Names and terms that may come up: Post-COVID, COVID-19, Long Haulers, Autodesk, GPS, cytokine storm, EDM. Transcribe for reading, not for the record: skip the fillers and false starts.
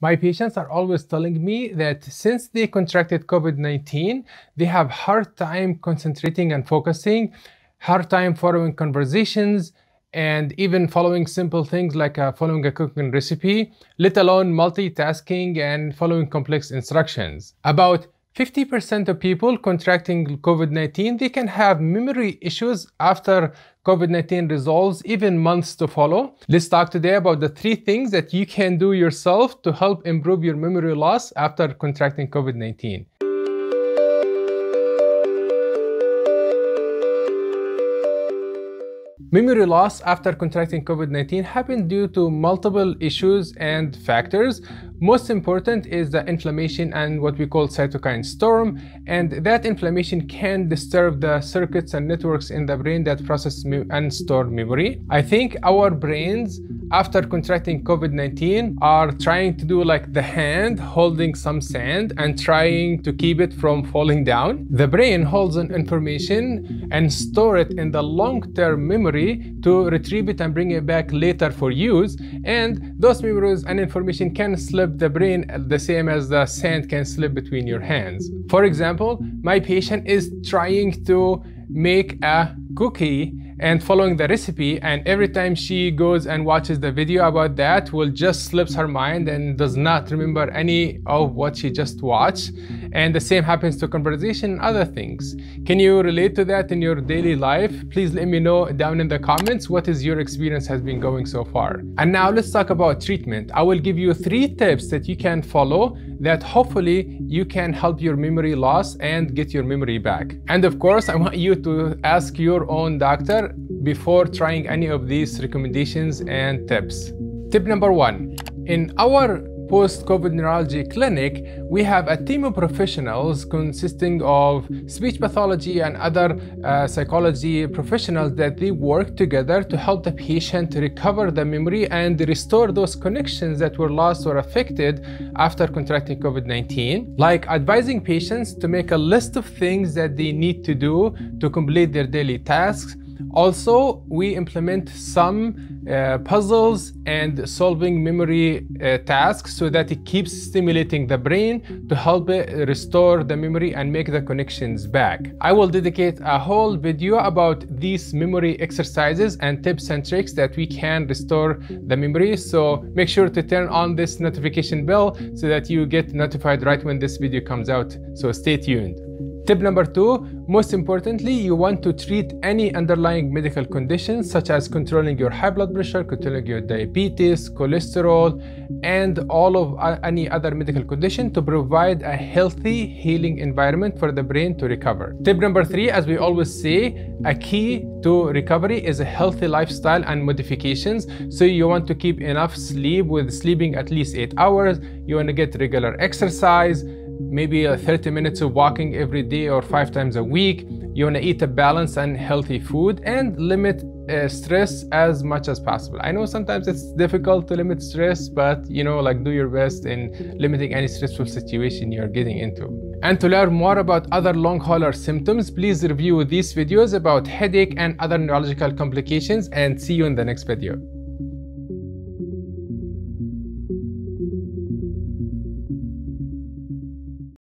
My patients are always telling me that since they contracted COVID-19, they have hard time concentrating and focusing, hard time following conversations, and even following simple things like following a cooking recipe, let alone multitasking and following complex instructions. About 50% of people contracting COVID-19, they can have memory issues after COVID-19 resolves, even months to follow. Let's talk today about the 3 things that you can do yourself to help improve your memory loss after contracting COVID-19. Memory loss after contracting COVID-19 happened due to multiple issues and factors. Most important is the inflammation and what we call cytokine storm, and that inflammation can disturb the circuits and networks in the brain that process and store memory. I think our brains after contracting COVID-19 are trying to do like the hand holding some sand and trying to keep it from falling down. The brain holds on information and store it in the long-term memory to retrieve it and bring it back later for use, and those memories and information can slip the brain the same as the sand can slip between your hands. For example, my patient is trying to make a cookie and following the recipe, and every time she goes and watches the video about that, will just slips her mind and does not remember any of what she just watched. And the same happens to conversation and other things. Can you relate to that in your daily life? Please let me know down in the comments what is your experience has been going so far. And now let's talk about treatment. I will give you 3 tips that you can follow that hopefully you can help your memory loss and get your memory back. And of course, I want you to ask your own doctor before trying any of these recommendations and tips. Tip number 1. In our post-COVID neurology clinic, we have a team of professionals consisting of speech pathology and other psychology professionals that they work together to help the patient recover the memory and restore those connections that were lost or affected after contracting COVID-19, like advising patients to make a list of things that they need to do to complete their daily tasks. Also, we implement some puzzles and solving memory tasks so that it keeps stimulating the brain to help it restore the memory and make the connections back. I will dedicate a whole video about these memory exercises and tips and tricks that we can restore the memory. So make sure to turn on this notification bell so that you get notified right when this video comes out. So stay tuned. Tip number 2, most importantly, you want to treat any underlying medical conditions such as controlling your high blood pressure, controlling your diabetes, cholesterol, and all of any other medical condition to provide a healthy healing environment for the brain to recover. Tip number 3, as we always say, a key to recovery is a healthy lifestyle and modifications. So you want to keep enough sleep with sleeping at least 8 hours. You want to get regular exercise, maybe 30 minutes of walking every day or 5 times a week. You want to eat a balanced and healthy food and limit stress as much as possible. I know sometimes it's difficult to limit stress, but you know, like do your best in limiting any stressful situation you're getting into. And to learn more about other long hauler symptoms, please review these videos about headache and other neurological complications, and see you in the next video.